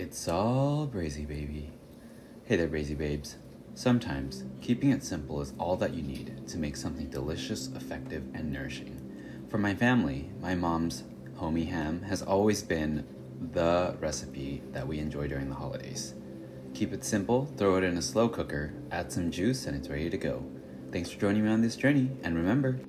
It's all braisey baby. Hey there, braisey babes. Sometimes, keeping it simple is all that you need to make something delicious, effective, and nourishing. For my family, my mom's homey ham has always been the recipe that we enjoy during the holidays. Keep it simple, throw it in a slow cooker, add some juice, and it's ready to go. Thanks for joining me on this journey, and remember,